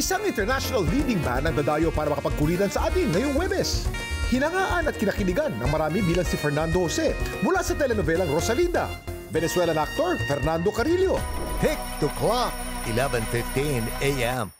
isang international leading band ang dadayo para makapagkulitan sa atin ngayong Huwebes. Hinangaan at kinakiligan ng marami bilang si Fernando Jose mula sa telenovelang Rosalinda, Venezuelan actor Fernando Carillo. TiktoClock, 11:15 a.m.